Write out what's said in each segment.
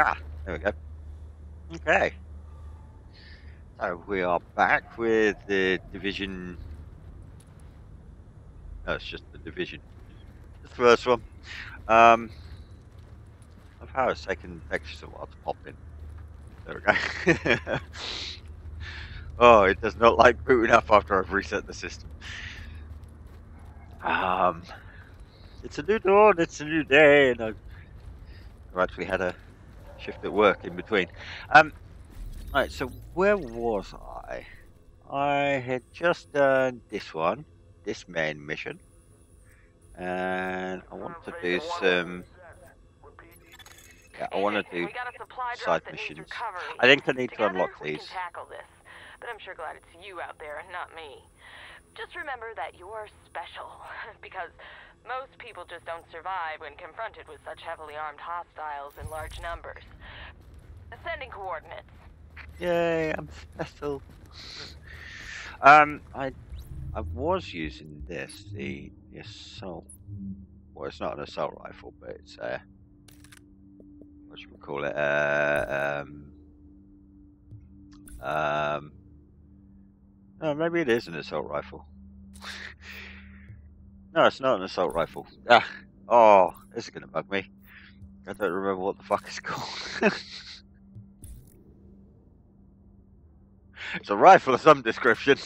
Ah, there we go. Okay. So we are back with the Division. No, it's just the Division. The first one. I've had a second extra while to pop in. There we go. Oh, it does not like booting up after I've reset the system. It's a new dawn, it's a new day, and I've actually had a shift at work in between. Alright, so where was I? I had just done this one, this main mission, and I want to do some... Yeah, I want to do side missions. I think I need to unlock these. But I'm sure glad it's you out there and not me. Just remember that you're special, because most people just don't survive when confronted with such heavily armed hostiles in large numbers. Sending coordinates. Yay, I'm special. I was using this, the assault. Well, it's not an assault rifle, but it's a what should we call it? Oh, maybe it is an assault rifle. No, it's not an assault rifle. Ah, oh, this is gonna bug me. I don't remember what the fuck it's called. It's a rifle of some description.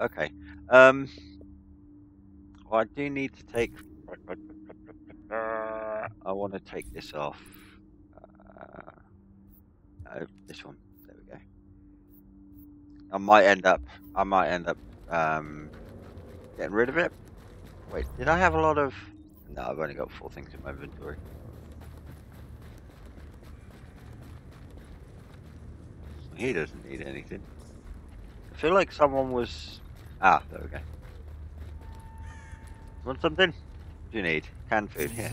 Okay. Well, I do need to take. I want to take this off. No, this one. There we go. I might end up getting rid of it. Wait, did I have a lot of? No, I've only got 4 things in my inventory. He doesn't need anything. I feel like someone was. Ah, there we go. Want something? What do you need? Canned food here.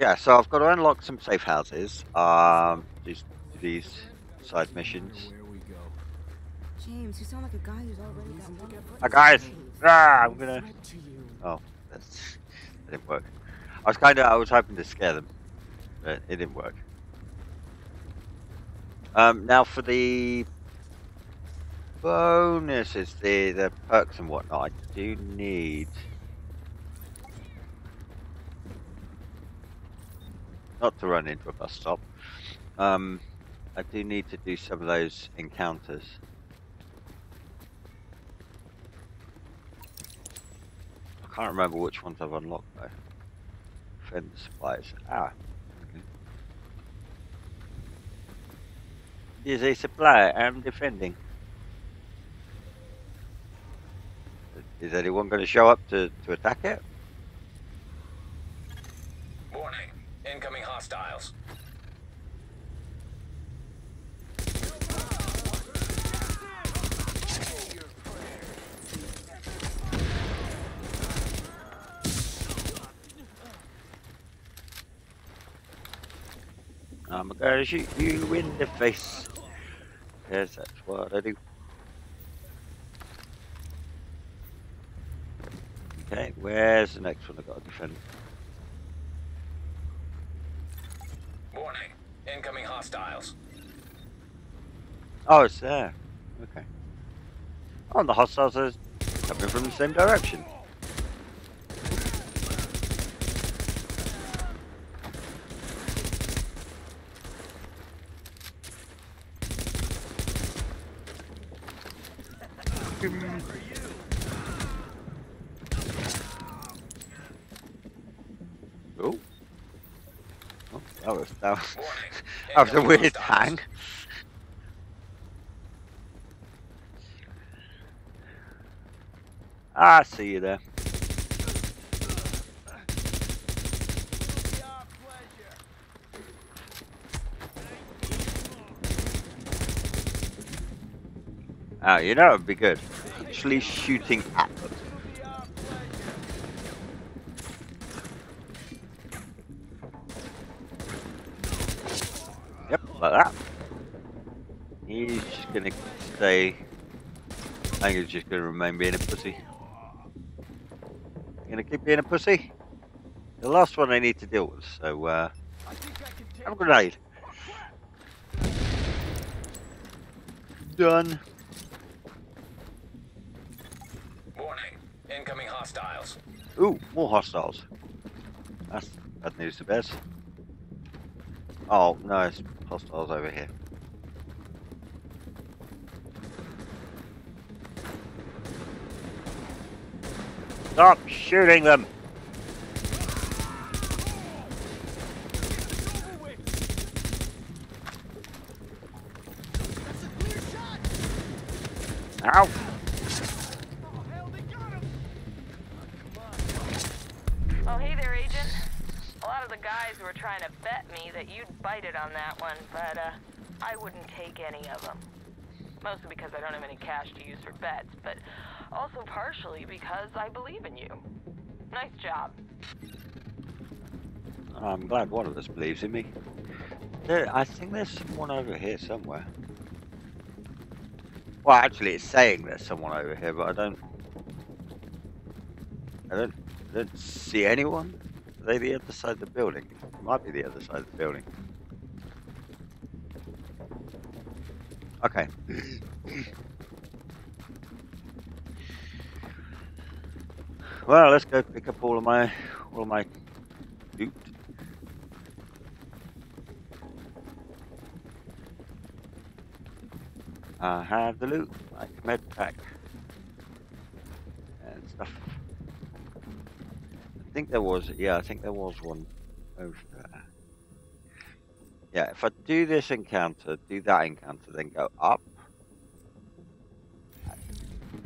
Yeah, so I've got to unlock some safe houses. These side missions. James, you sound like a guy who's already got one. Hi guys! Ah, I'm gonna. Oh, that didn't work. I was hoping to scare them, but it didn't work. Now for the bonuses, the perks and whatnot, I do need. Not to run into a bus stop. I do need to do some of those encounters. I can't remember which ones I've unlocked though. Fender supplies. Ah. Okay. There's a supply I'm defending. Is anyone going to show up to attack it? Warning. Incoming hostiles. I'm gonna shoot you in the face. Yes, that's what I do. Okay, where's the next one I gotta defend? Warning, incoming hostiles. Oh, it's there. Okay. Oh, and the hostiles are coming from the same direction. Oh. Oh, that was a weird hang. I see you there. Oh, you know, it'd be good. Actually shooting at them. Yep, like that. He's just gonna stay. I think he's just gonna remain being a pussy. Gonna keep being a pussy. The last one I need to deal with, so have a grenade. Done. Warning, incoming hostiles. Ooh, more hostiles. That's bad news to bears. Oh no, it's hostiles over here. Stop shooting them! Ow! Oh, hell, they got him. Oh, hey there, Agent. A lot of the guys were trying to bet me that you'd bite it on that one, but I wouldn't take any of them. Mostly because I don't have any cash to use for bets, but also partially because I believe in you. Nice job. I'm glad one of us believes in me. There, I think there's someone over here somewhere. Well, actually, it's saying there's someone over here, but I don't see anyone. Are they the other side of the building? It might be the other side of the building. Okay. Well, let's go pick up all of my loot. I have the loot, like med pack and stuff. I think there was, yeah, I think there was one over there. Yeah, if I do this encounter, do that encounter, then go up. That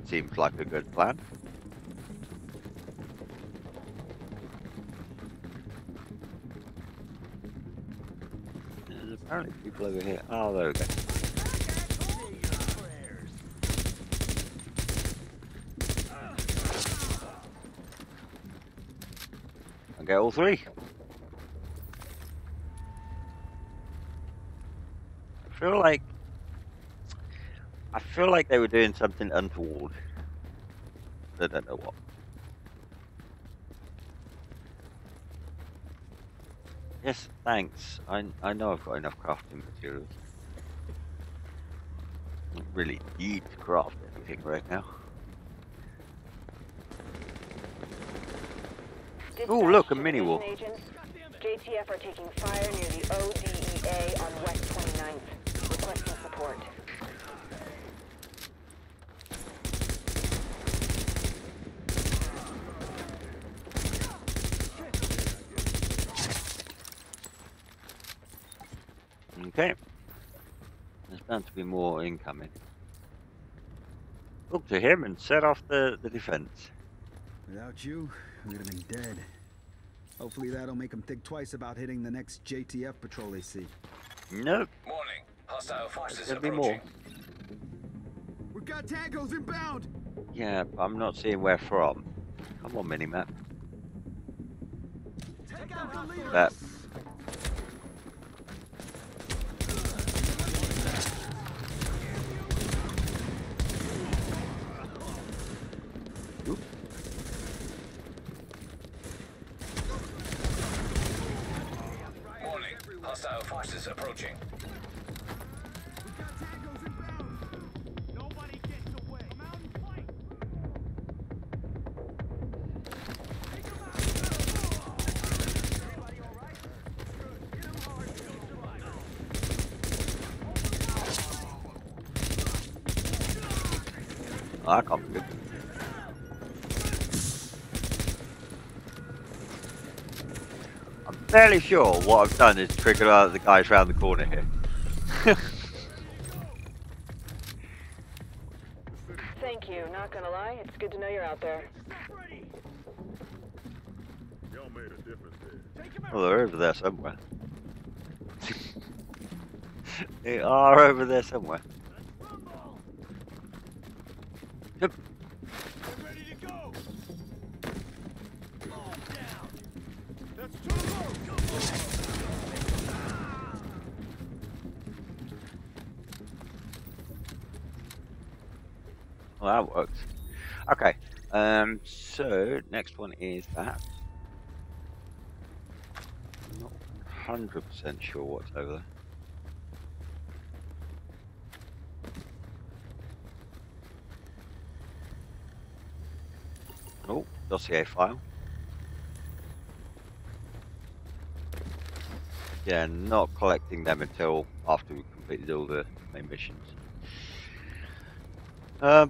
seems like a good plan. There's apparently people over here. Oh, there we go. I'll get all three. I feel like they were doing something untoward. I don't know what. Yes, thanks. I know I've got enough crafting materials. I don't really need to craft anything right now. Oh, look, a mini war. JTF are taking fire near the ODEA on West 29th. Requesting support. Okay. There's bound to be more incoming. Look to him and set off the defense. Without you, we would have been dead. Hopefully that'll make them think twice about hitting the next JTF patrol they see. Nope. Warning. Hostile forces approaching. There'll be more. We've got tangos inbound. Yeah, but I'm not seeing where from. Come on, minimap. Take out the leader. That. Warning. Hostile forces approaching. I can't be good. I'm fairly sure what I've done is trigger out the guys round the corner here. Thank you, not gonna lie, it's good to know you're out there. Well, they're over there somewhere. They are over there somewhere. Well, that works. Okay, so next one is that. I'm not 100% sure what's over there. Oh, dossier file. Yeah, not collecting them until after we completed all the main missions. Oh,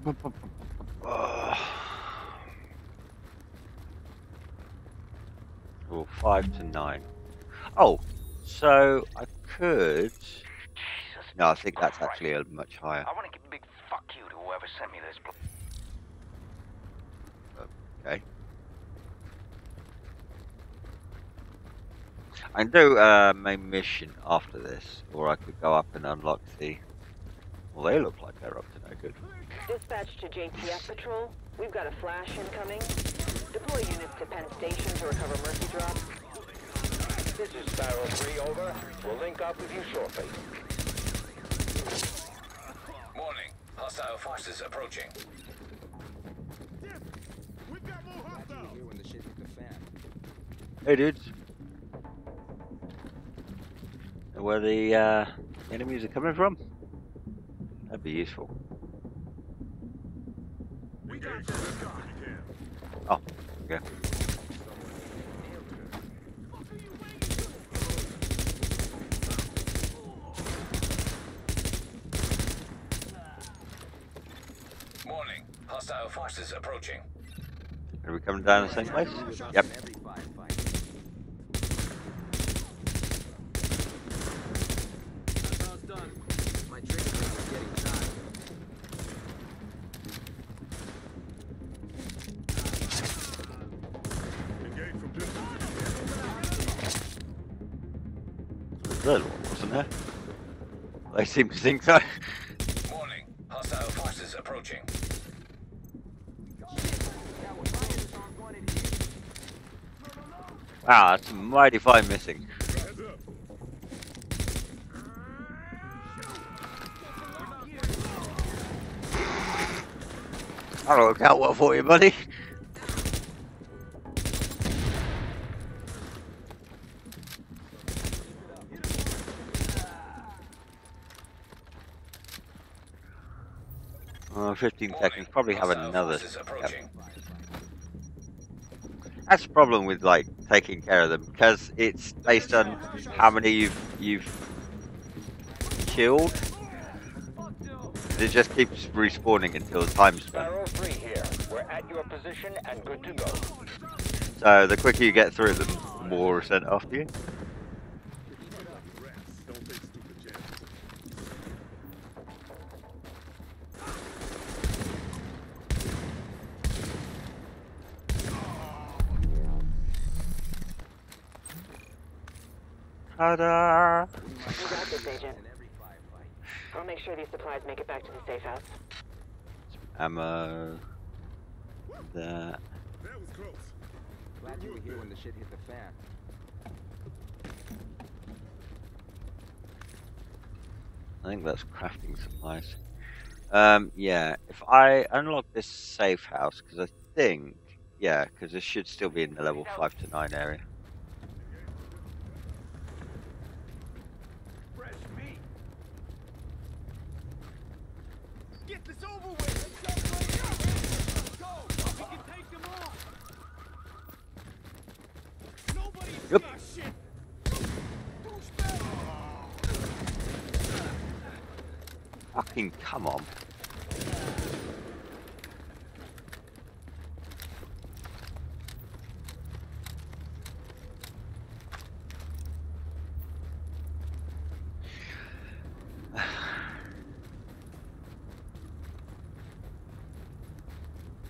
5 to 9. Oh, so I could. No, I think that's actually a much higher. I want to give a big fuck you to whoever sent me this. Okay. I can do a main mission after this, or I could go up and unlock the... Well, they look like they're up to no good. Dispatch to JTF Patrol. We've got a flash incoming. Deploy units to Penn Station to recover Mercy Drop. This is Sparrow 3, over. We'll link up with you shortly. Warning. Hostile forces approaching. Yes. We've got more hostiles. Hey, dudes. Where the enemies are coming from? That'd be useful. We got you. Oh, okay. Warning, hostile forces approaching. Are we coming down the same place? Yep. Third one, wasn't there? They seem to think so. Warning, hostile forces approaching. Wow, that's mighty fine missing. That'll work out well for you, buddy. Oh, 15 Warning. Seconds, probably have another. Yep. That's the problem with like taking care of them, because it's based on how many you've killed. It just keeps respawning until the time's spent. So the quicker you get through them, the more sent off to you. Ta-da! You got this, Agent. I'll make sure these supplies make it back to the safe house. Ammo. That. That was close. Glad you were here when the shit hit the fan. I think that's crafting supplies. Yeah. If I unlock this safe house, because I think, yeah, because it should still be in the level 5 to 9 area. Yep. Fucking come on.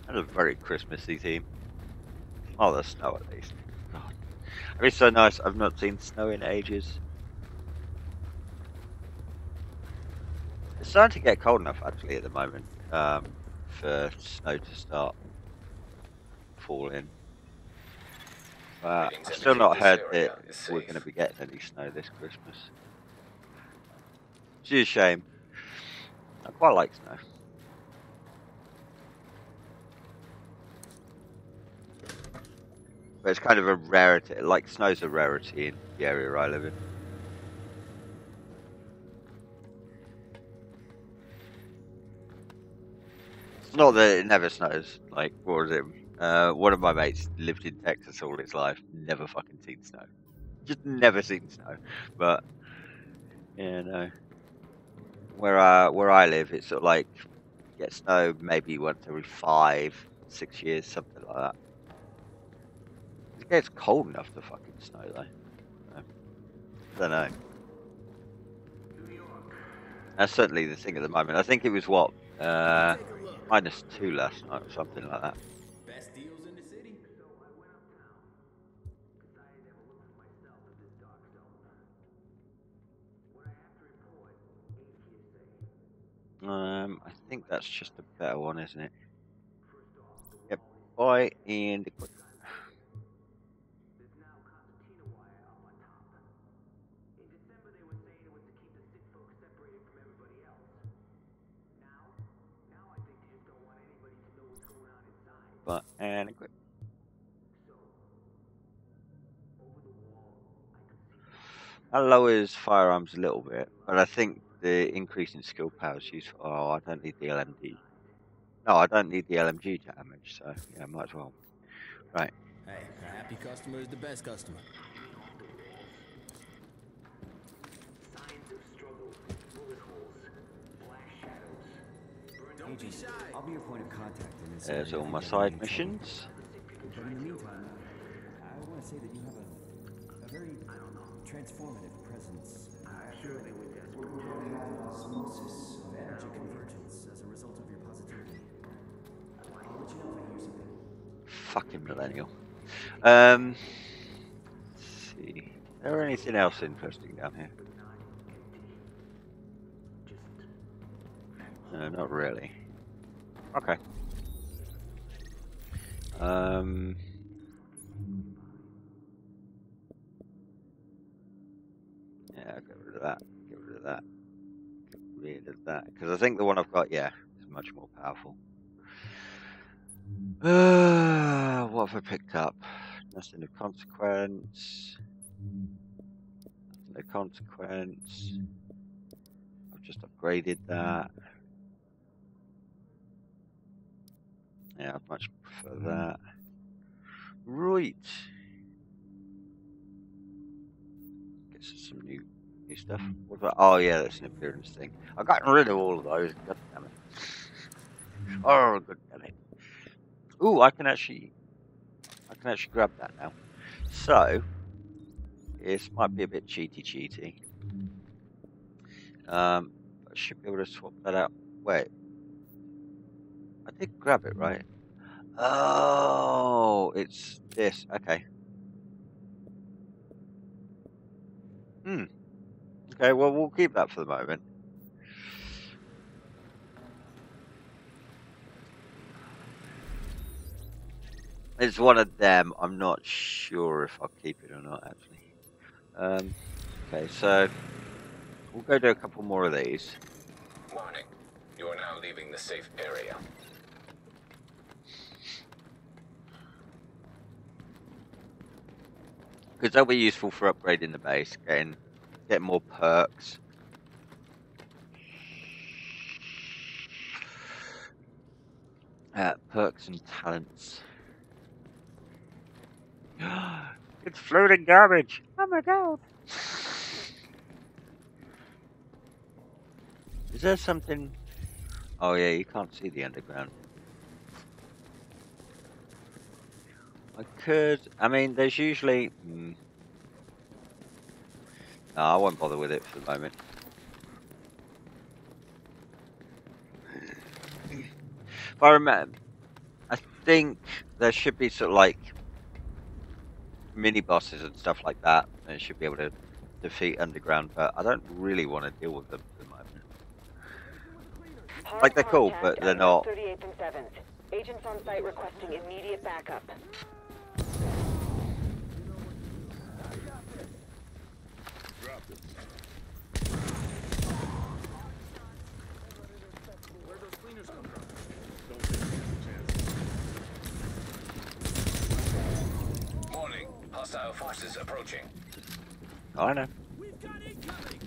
That's a very Christmassy theme. Oh, there's snow at least. I mean, it's so nice, I've not seen snow in ages. It's starting to get cold enough actually at the moment for snow to start falling. But I've still not heard that we're going to be getting any snow this Christmas. It's a shame. I quite like snow. But it's kind of a rarity, like snow's a rarity in the area I live in. It's not that it never snows, like, what was it? One of my mates lived in Texas all his life, never fucking seen snow. Just never seen snow. But, yeah, no. Where I live, it's sort of like, get snow maybe once every 5, 6 years, something like that. It gets cold enough to fucking snow, though. I don't know. That's certainly the thing at the moment. I think it was, what, -2 last night or something like that. I think that's just a better one, isn't it? Yep, boy, and equip. But, and equip. That lowers firearms a little bit, but I think the increase in skill power is useful. Oh, I don't need the LMG. No, I don't need the LMG damage, so yeah, might as well. Right. Hey, a happy customer is the best customer. Signs of struggle, bullet holes, black shadows. Don't be shy. I'll be your point of contact in this. There's all my side missions. But in the meantime, I want to say that you have a very transformative presence. Surely with this, we're carrying out osmosis of energy convergence as a result of your positivity. I'll let you know if I hear something. Fucking millennial. Let's see. Is there anything else interesting down here? No, not really. Okay. Yeah, get rid of that, get rid of that, get rid of that, because I think the one I've got, yeah, is much more powerful. What have I picked up? Nothing of consequence, nothing of consequence, I've just upgraded that. Yeah, I'd much prefer that. Right. Gets us some new stuff. What about, oh yeah, that's an appearance thing. I've gotten rid of all of those. God damn it. Oh, god damn it. Ooh, I can actually grab that now. So this might be a bit cheaty. I should be able to swap that out. Wait. I did grab it, right? Oh, it's this. Okay. Okay, well, we'll keep that for the moment. It's one of them. I'm not sure if I'll keep it or not, actually. Okay, so we'll go do a couple more of these. Warning. You are now leaving the safe area. Because that'll be useful for upgrading the base, getting more perks. Perks and talents. It's floating garbage! Oh my god! Is there something... Oh yeah, you can't see the underground. I could, I mean, there's usually... No, I won't bother with it for the moment. If I remember, I think there should be sort of like mini bosses and stuff like that, and it should be able to defeat underground, but I don't really want to deal with them at the moment. Like, they're cool, but they're not. Agents on site requesting immediate backup. forces approaching. I know. We've got incoming.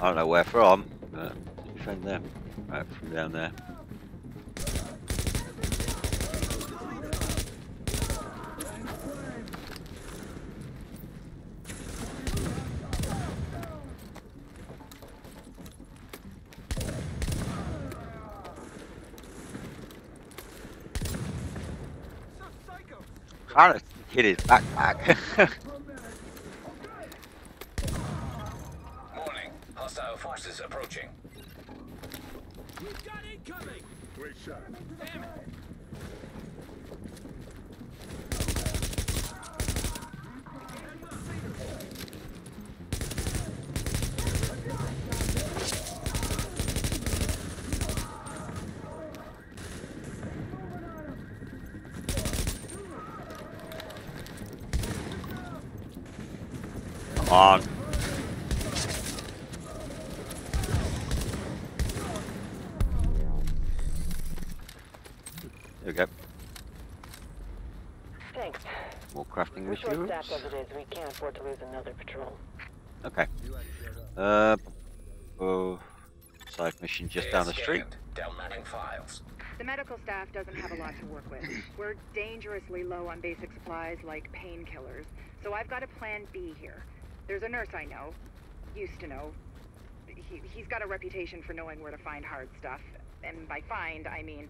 I don't know where from, but from there. Right, from down there. I don't hit his backpack. Warning, hostile forces approaching. We've got incoming. Great shot. Damn it. On. There we go. Thanks. More crafting materials. We can't afford to lose another patrol. Okay. Oh, side mission just down the street. Downloading files. The medical staff doesn't have a lot to work with. We're dangerously low on basic supplies like painkillers, so I've got a plan B here. There's a nurse I know, used to know. He's got a reputation for knowing where to find hard stuff. And by find, I mean,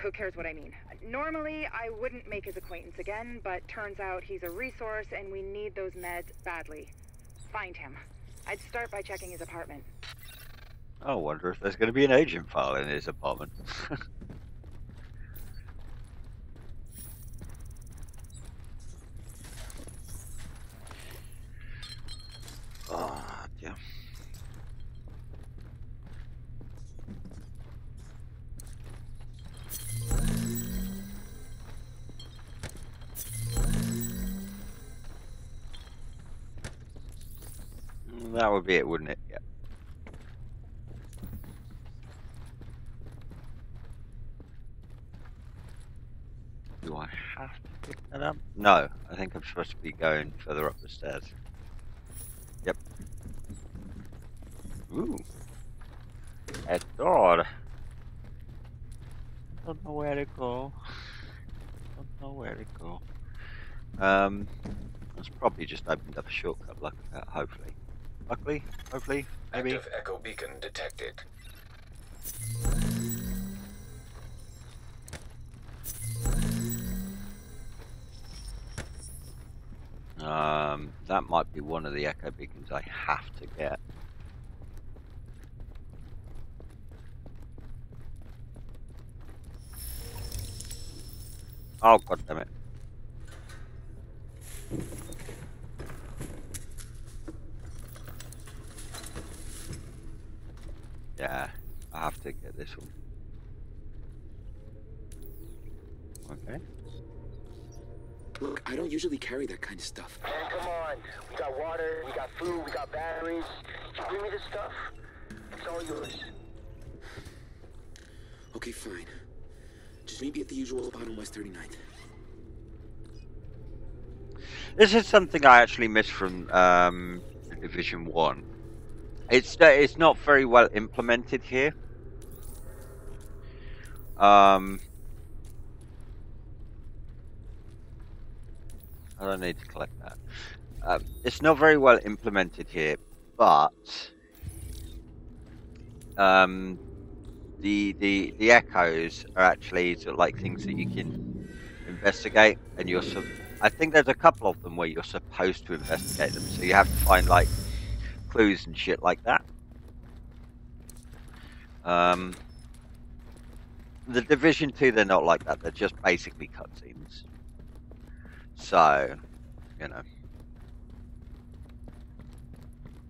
who cares what I mean? Normally, I wouldn't make his acquaintance again, but turns out he's a resource and we need those meds badly. Find him. I'd start by checking his apartment. I wonder if there's going to be an agent file in his apartment. That would be it, wouldn't it? Yeah. Do I have to pick that up? No, I think I'm supposed to be going further up the stairs. Yep. Ooh. A door. Don't know where to go. Don't know where to go. That's probably just opened up a shortcut like that, hopefully. Luckily, hopefully, maybe. Active echo beacon detected. That might be one of the echo beacons I have to get. Oh, God damn it. Yeah, I have to get this one. Okay. Look, I don't usually carry that kind of stuff. Man, come on. We got water, we got food, we got batteries. Just give me this stuff. It's all yours. Okay, fine. Just meet me at the usual spot on West 39th. This is something I actually missed from Division 1. It's not very well implemented here. I don't need to collect that. It's not very well implemented here, but the echoes are actually sort of like things that you can investigate, and you're. I think there's a couple of them where you're supposed to investigate them, so you have to find like. Clues and shit like that. The Division 2, they're not like that. They're just basically cutscenes. So, you know.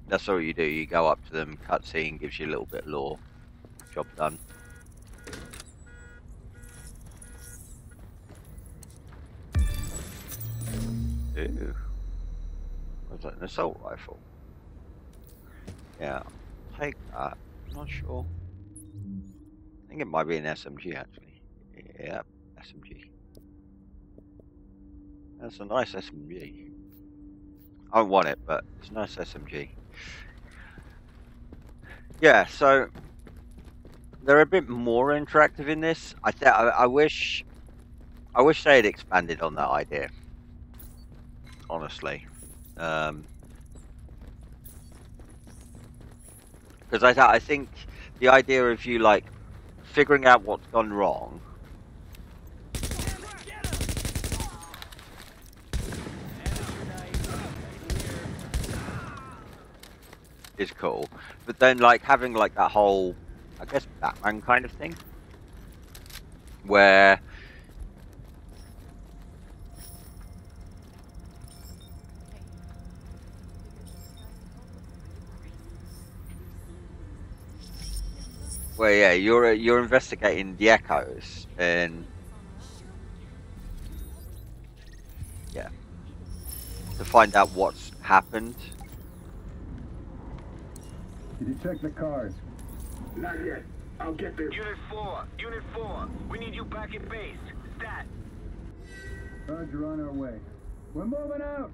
That's all you do. You go up to them, cutscene, gives you a little bit of lore. Job done. Ooh. Was that an assault rifle? Yeah, take that. I'm not sure. think it might be an SMG actually. Yeah, SMG. That's a nice SMG. I don't want it, but it's a nice SMG. Yeah, so they're a bit more interactive in this. I wish they had expanded on that idea. Honestly, because I think the idea of you like figuring out what's gone wrong. Is cool, but then like having like that whole, I guess, Batman kind of thing where yeah, you're investigating the echoes and yeah, to find out what's happened. Did you check the cars? Not yet. I'll get there. Unit 4. We need you back at base. Stat. Roger, on our way. We're moving out.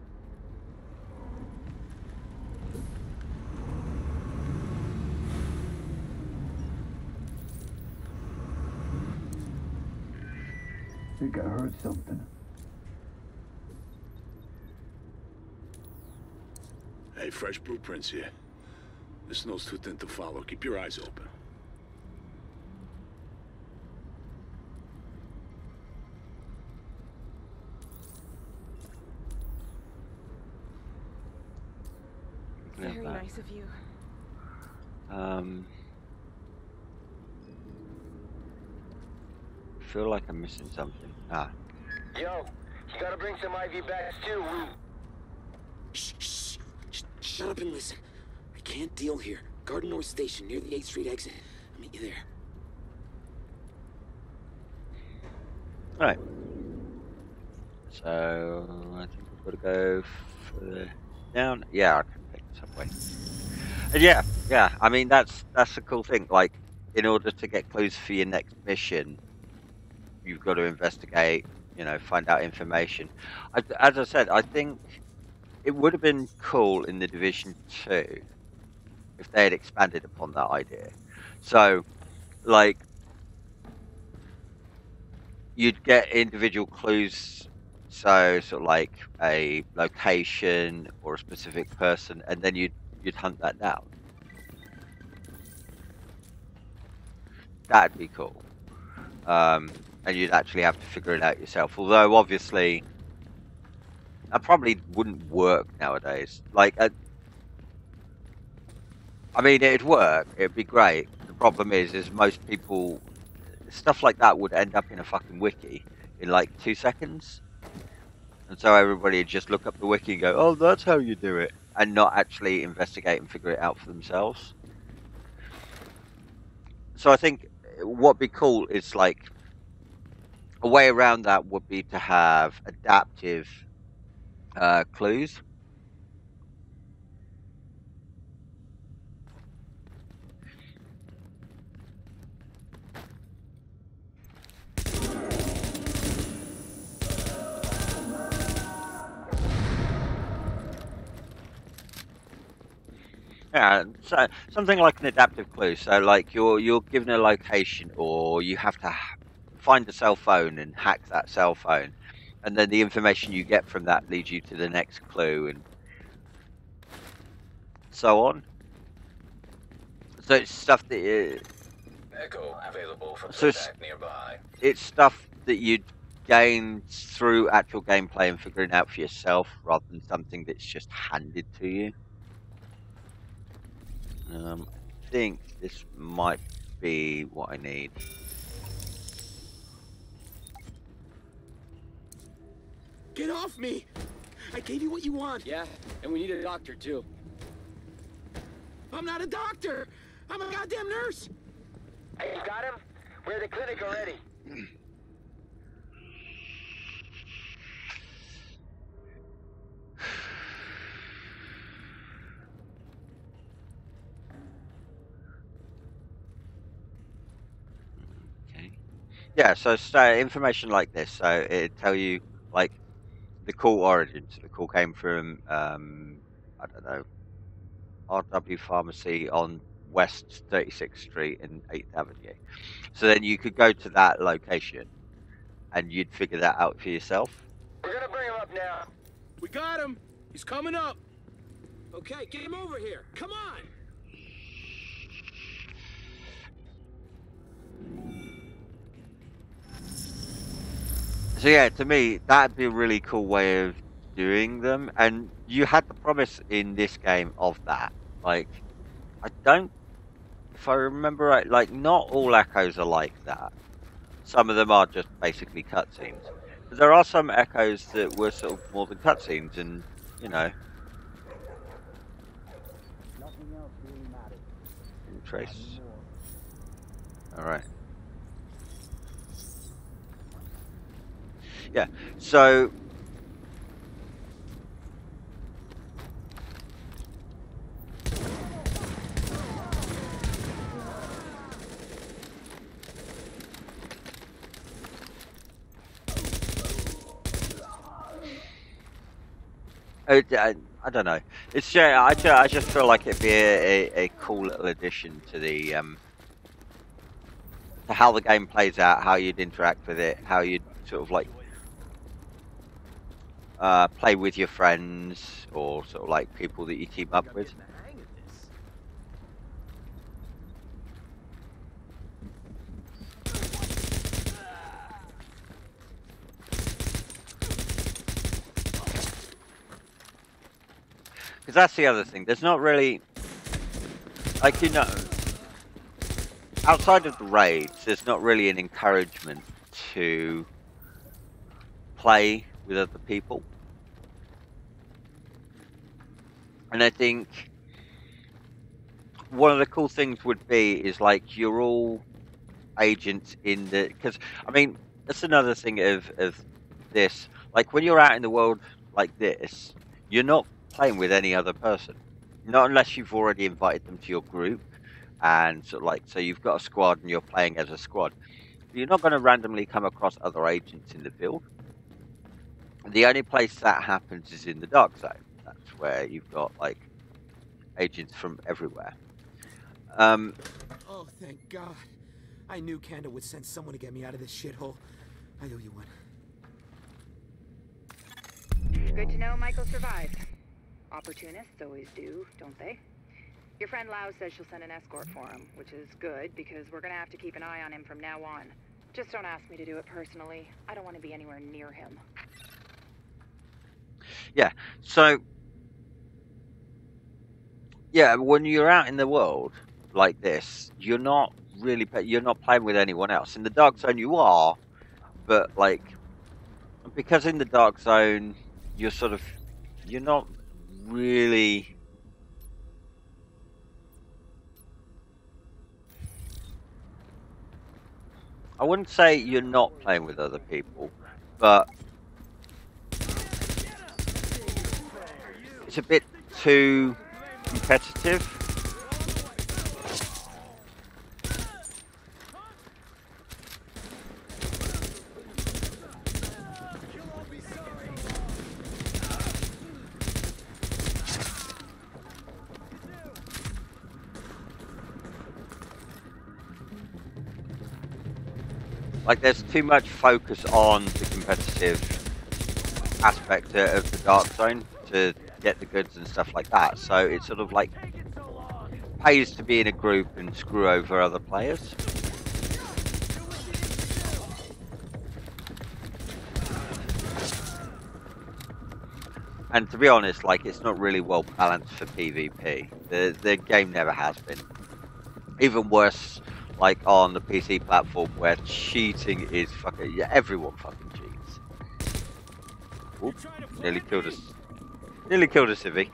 I think I heard something. Hey, fresh blueprints here. The snow's too thin to follow. Keep your eyes open. Very nice of you. I feel like I'm missing something. Ah. Yo, you gotta bring some IV bags too. Shut up and listen. I can't deal here. Garden North Station near the 8th Street exit. I'll meet you there. Alright. So, I think we've got to go further down. Yeah, I can pick this up way. And yeah. I mean, that's the cool thing. Like, in order to get clues for your next mission, you've got to investigate, you know, find out information. As I said, I think it would have been cool in the Division 2 if they had expanded upon that idea. So, like, you'd get individual clues, so sort of like a location or a specific person, and then you'd hunt that down. That'd be cool. And you'd actually have to figure it out yourself. Although, obviously, that probably wouldn't work nowadays. Like, I mean, it'd work. It'd be great. The problem is most people, stuff like that would end up in a fucking wiki in like 2 seconds. And so everybody would just look up the wiki and go, oh, that's how you do it. And not actually investigate and figure it out for themselves. So I think what'd be cool is like, a way around that would be to have adaptive clues. Yeah, so something like an adaptive clue. So, like, you're given a location, or you have to find a cell phone and hack that cell phone, and then the information you get from that leads you to the next clue, and so on. So it's stuff that you... Echo available from contact nearby. It's stuff that you'd gain through actual gameplay and figuring out for yourself, rather than something that's just handed to you. I think this might be what I need. Get off me! I gave you what you want. Yeah, and we need a doctor too. I'm not a doctor. I'm a goddamn nurse. Hey, you got him? We're at the clinic already. Yeah, so information like this, so it'd tell you like the call origin. So the call came from I don't know, RW Pharmacy on West 36th Street and 8th Avenue. So then you could go to that location and you'd figure that out for yourself. We're gonna bring him up now. We got him. He's coming up. Okay, get him over here. Come on. So yeah, to me, that'd be a really cool way of doing them. And you had the promise in this game of that. Like, I don't, if I remember right, like, not all echoes are like that. Some of them are just basically cutscenes. But there are some echoes that were sort of more than cutscenes, and, you know. Nothing else really matters. Trace. Alright. Yeah, so I don't know. It's I just feel like it'd be a cool little addition to the to how the game plays out, how you'd interact with it, how you'd sort of like play with your friends, or sort of like people that you team up with. Because that's the other thing. There's not really, like, you know, outside of the raids, there's not really an encouragement to play with other people. And I think one of the cool things would be is like you're all agents in the, because I mean that's another thing of this, like when you're out in the world like this, you're not playing with any other person, not unless you've already invited them to your group, and so like, so you've got a squad and you're playing as a squad. You're not going to randomly come across other agents in the field. The only place that happens is in the Dark Zone. That's where you've got like agents from everywhere. Oh, thank God! I knew Kanda would send someone to get me out of this shithole. I owe you one. Good to know Michael survived. Opportunists always do, don't they? Your friend Lau says she'll send an escort for him, which is good because we're gonna have to keep an eye on him from now on. Just don't ask me to do it personally. I don't want to be anywhere near him. Yeah, so yeah, when you're out in the world like this, you're not really, you're not playing with anyone else. In the Dark Zone you are, but like, because in the Dark Zone you're sort of, you're not really, I wouldn't say you're not playing with other people, but it's a bit too competitive. Like, there's too much focus on the competitive aspect of the Dark Zone to get the goods and stuff like that, so it sort of like pays to be in a group and screw over other players. And to be honest, like, it's not really well balanced for PvP. The game never has been. Even worse, like on the PC platform where cheating is fucking, yeah, everyone fucking cheats. Oops, nearly killed us. Nearly killed a civvy.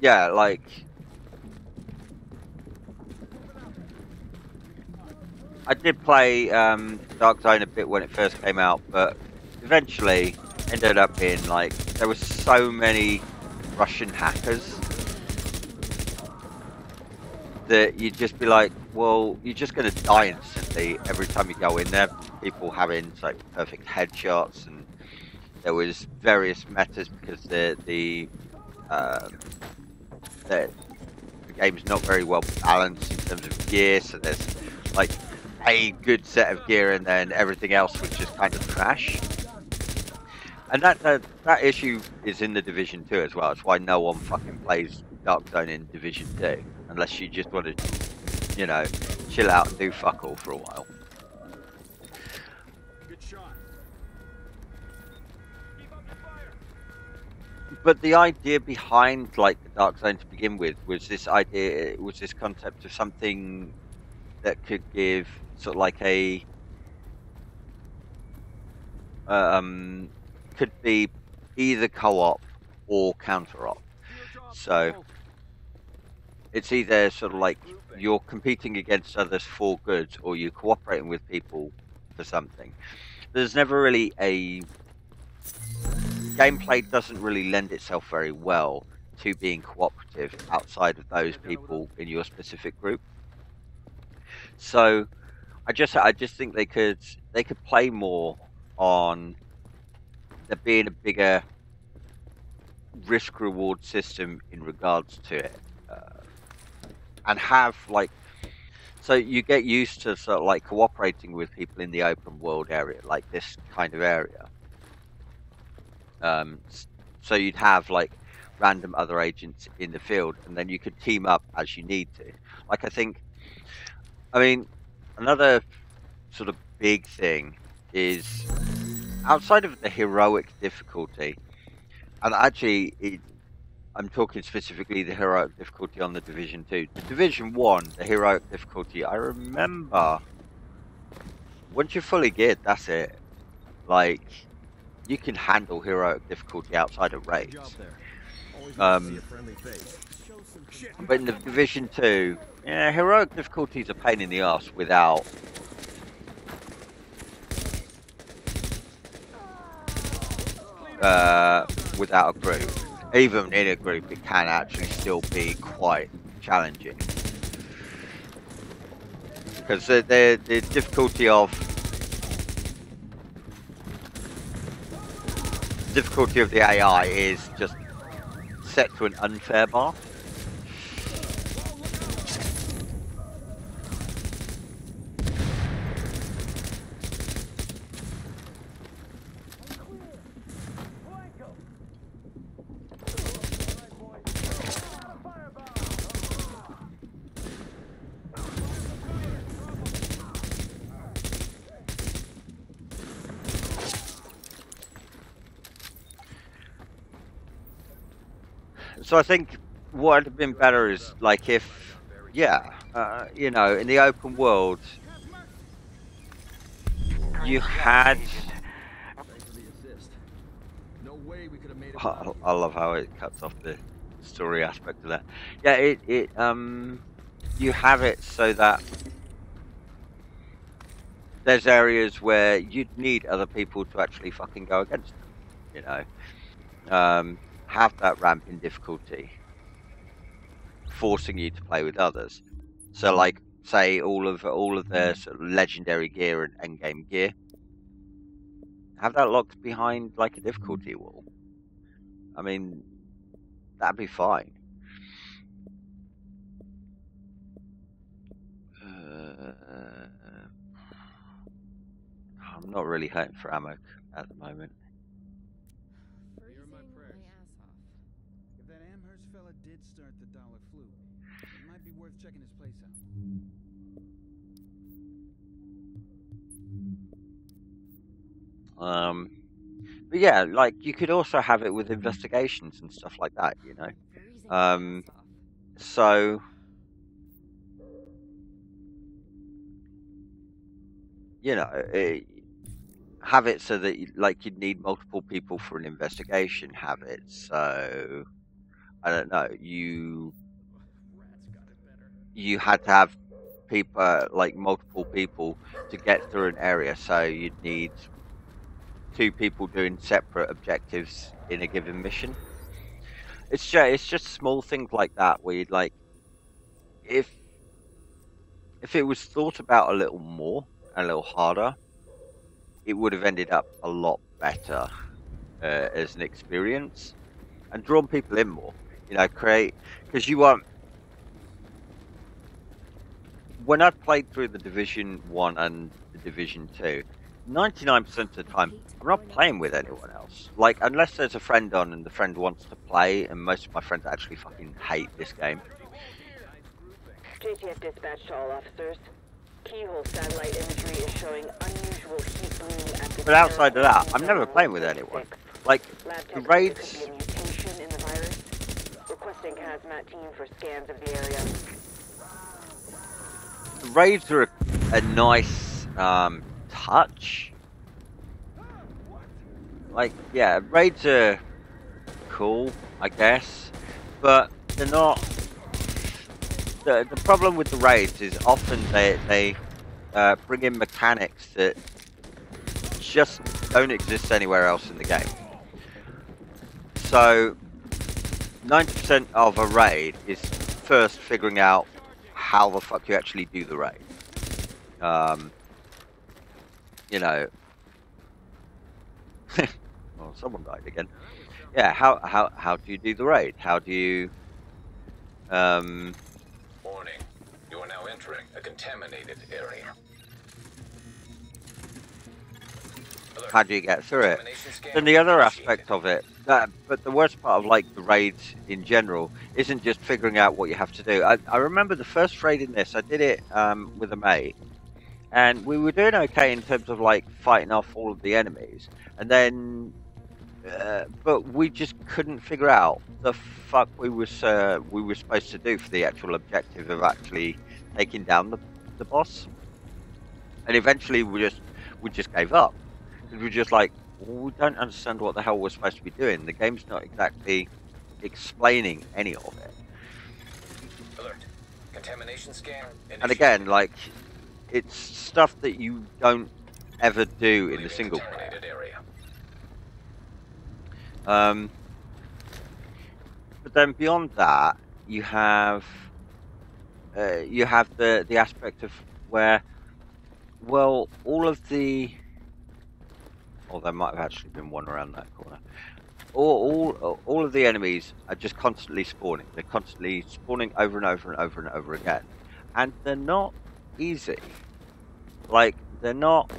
Yeah, like, I did play Dark Zone a bit when it first came out, but eventually ended up being like, there were so many Russian hackers that you'd just be like, well, you're just going to die instantly. constantly, every time you go in there, people having like perfect headshots, and there was various metas because the game's not very well balanced in terms of gear, so there's like a good set of gear and then everything else which is kind of trash. And that issue is in the Division 2 as well. It's why no one fucking plays Dark Zone in Division 2 unless you just want to, you know, chill out and do fuck all for a while. Good shot. Keep up the fire. But the idea behind like the Dark Zone to begin with was this idea, was this concept of something that could give sort of like a could be either co-op or counter-op. So it's either sort of like you're competing against others for goods, or you're cooperating with people for something. There's never really a... Gameplay doesn't really lend itself very well to being cooperative outside of those people in your specific group. So I just think they could play more on there being a bigger risk-reward system in regards to it. And have like, so you get used to sort of like cooperating with people in the open world area, like this kind of area. So you'd have like random other agents in the field, and then you could team up as you need to. Like I mean, another sort of big thing is outside of the heroic difficulty, and actually I'm talking specifically the heroic difficulty on the Division 2. The Division 1, the heroic difficulty, I remember, once you're fully geared, that's it. Like, you can handle heroic difficulty outside of raids. But in the Division 2, yeah, heroic difficulty is a pain in the ass without... without a group. Even in a group, it can actually still be quite challenging. Because the difficulty of... The difficulty of the AI is just set to an unfair bar. So I think what would have been better is like if, yeah, you know, in the open world, you had. I love how it cuts off the story aspect of that. Yeah, you have it so that there's areas where you'd need other people to actually fucking go against them, you know. Have that ramp in difficulty forcing you to play with others. So like say all of their sort of legendary gear and end game gear, have that locked behind like a difficulty wall. I mean, that'd be fine. I'm not really hurting for ammo at the moment. Start the dollar flu. It might be worth checking his place out. But yeah, like you could also have it with investigations and stuff like that, you know. So you know, have it so that like you'd need multiple people for an investigation. Have it so. I don't know, you had to have people, like multiple people to get through an area, so you'd need two people doing separate objectives in a given mission. It's just small things like that where you'd like, if If it was thought about a little more, a little harder, it would have ended up a lot better as an experience and drawn people in more. You know, create, because you want. When I played through the Division 1 and the Division 2, 99% of the time, I'm not playing with anyone else. Like, unless there's a friend on and the friend wants to play, and most of my friends actually fucking hate this game. JTF dispatch to all officers. Keyhole satellite imagery is showing unusual heat bleeding at the... But outside of that, I'm never playing with anyone. Like, the raids... ...mutation in the virus. Requesting hazmat team for scans of the area. Raids are a nice touch. Like, yeah, raids are cool, I guess, but they're not. The problem with the raids is often they bring in mechanics that just don't exist anywhere else in the game. So 90% of a raid is first figuring out how the fuck you actually do the raid. You know, well, someone died again. Yeah, how do you do the raid? How do you? Warning, you are now entering a contaminated area. How do you get through it? Then the other aspect of it, but the worst part of like the raids in general, isn't just figuring out what you have to do. I remember the first raid in this, I did it with a mate, and we were doing okay in terms of like fighting off all of the enemies, and then, but we just couldn't figure out the fuck we were supposed to do for the actual objective of actually taking down the boss, and eventually we just gave up. We're just like, well, we don't understand what the hell we're supposed to be doing. The game's not exactly explaining any of it. Alert. Contamination scan initiated. And again, like, it's stuff that you don't ever do in the single player. But then beyond that, you have the aspect of where, well, all of the... Or there might have actually been one around that corner. All of the enemies are just constantly spawning. They're constantly spawning over and over and over and over again, and they're not easy. Like, they're not.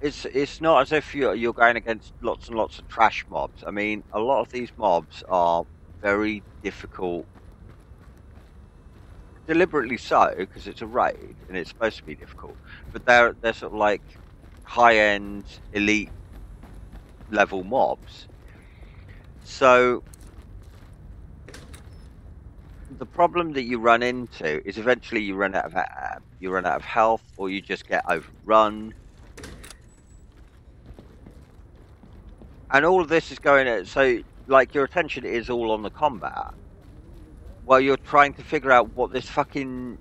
It's not as if you're going against lots and lots of trash mobs. I mean, a lot of these mobs are very difficult. Deliberately so, because it's a raid and it's supposed to be difficult, but they're sort of like high-end elite level mobs. So the problem that you run into is eventually you run out of health, or you just get overrun. And all of this is going at, so like your attention is all on the combat. Well, you're trying to figure out what this fucking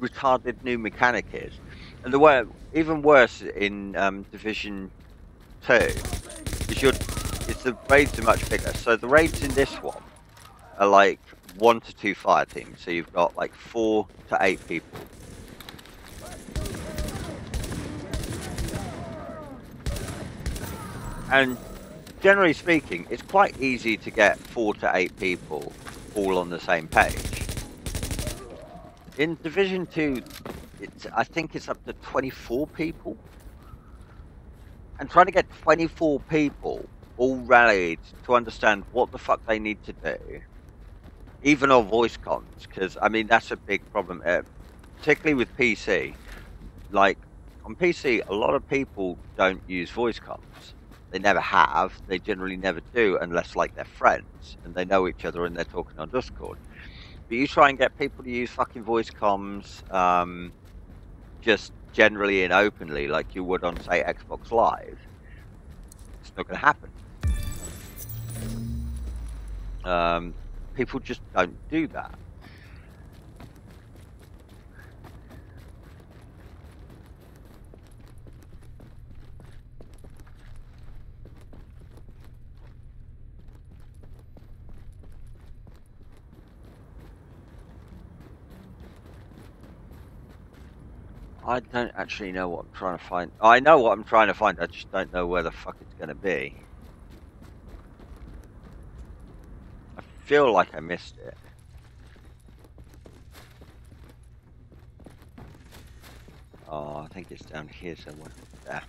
retarded new mechanic is. And the way, even worse in Division 2, is the raids are much bigger. So the raids in this one are like 1 to 2 fire teams. So you've got like 4 to 8 people. And generally speaking, it's quite easy to get 4 to 8 people all on the same page. In Division 2, I think it's up to 24 people. And trying to get 24 people all rallied to understand what the fuck they need to do, even on voice comms, because I mean that's a big problem, particularly with PC. Like on PC, a lot of people don't use voice comms. They never have, they generally never do, unless like they're friends and they know each other and they're talking on Discord. But you try and get people to use fucking voice comms just generally and openly, like you would on, say, Xbox Live. It's not going to happen. People just don't do that. I don't actually know what I'm trying to find. I know what I'm trying to find, I just don't know where the fuck it's going to be. I feel like I missed it. Oh, I think it's down here somewhere. There.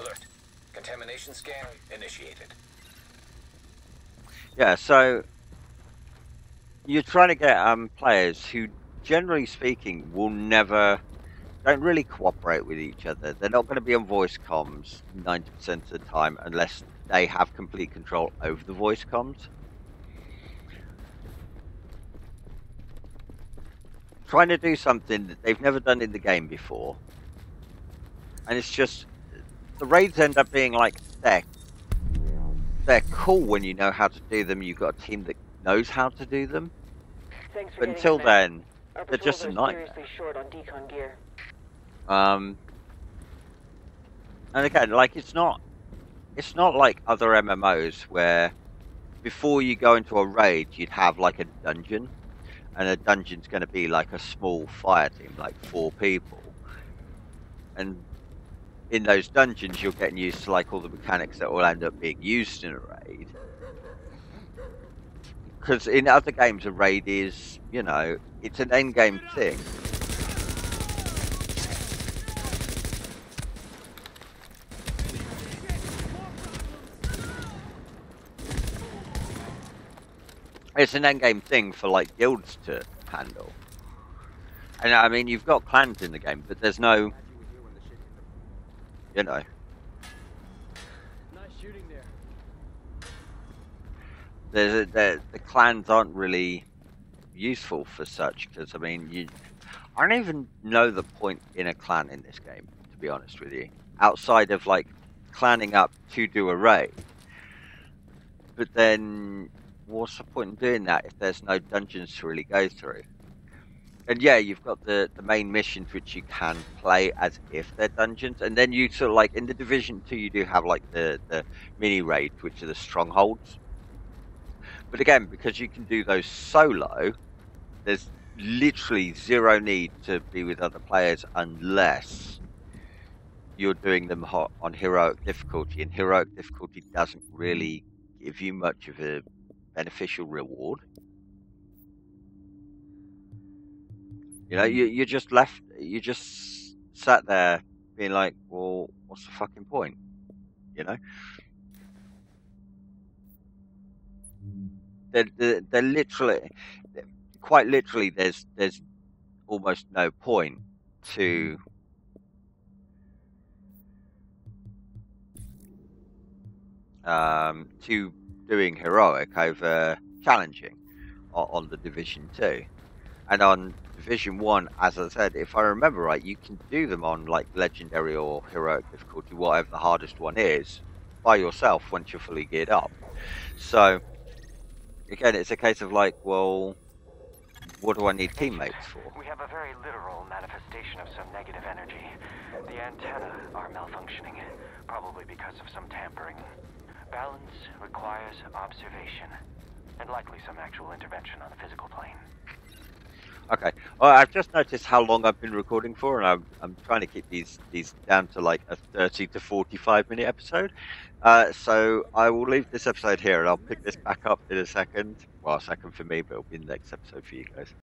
Alert. Contamination scan initiated. Yeah, so you're trying to get players who, generally speaking, don't really cooperate with each other. They're not going to be on voice comms 90% of the time unless they have complete control over the voice comms. Trying to do something that they've never done in the game before, and it's just the raids end up being like they're cool when you know how to do them. You've got a team that knows how to do them, but until then they're just a nightmare. Short on decon gear. And again, like it's not like other MMOs where before you go into a raid you'd have like a dungeon. And a dungeon's going to be like a small fire team, like 4 people. And in those dungeons, you're getting used to like all the mechanics that will end up being used in a raid. Because in other games, a raid is, you know, it's an end game thing. It's an endgame thing for like guilds to handle. And I mean, you've got clans in the game, but there's no, you know, the clans aren't really useful for such, because I mean, I don't even know the point in a clan in this game, to be honest with you, outside of like clanning up to do a raid. But then what's the point in doing that if there's no dungeons to really go through? And yeah, you've got the main missions which you can play as if they're dungeons, and then you sort of like in the Division 2 you do have like the mini raids which are the strongholds. But again, because you can do those solo, there's literally zero need to be with other players unless you're doing them on heroic difficulty, and heroic difficulty doesn't really give you much of a beneficial reward. You know, you're just left, you just sat there being like, well, what's the fucking point? You know, they're literally, quite literally, there's almost no point to doing heroic over challenging on the Division 2. And on Division 1, as I said, if I remember right, you can do them on like legendary or heroic difficulty, whatever the hardest one is, by yourself once you're fully geared up. So again, it's a case of like, well, what do I need teammates for? We have a very literal manifestation of some negative energy. The antennae are malfunctioning, probably because of some tampering. Balance requires observation, and likely some actual intervention on the physical plane. Okay, well, I've just noticed how long I've been recording for, and I'm trying to keep these down to like a 30 to 45 minute episode. So I will leave this episode here, and I'll pick this back up in a second. Well, a second for me, but it'll be the next episode for you guys.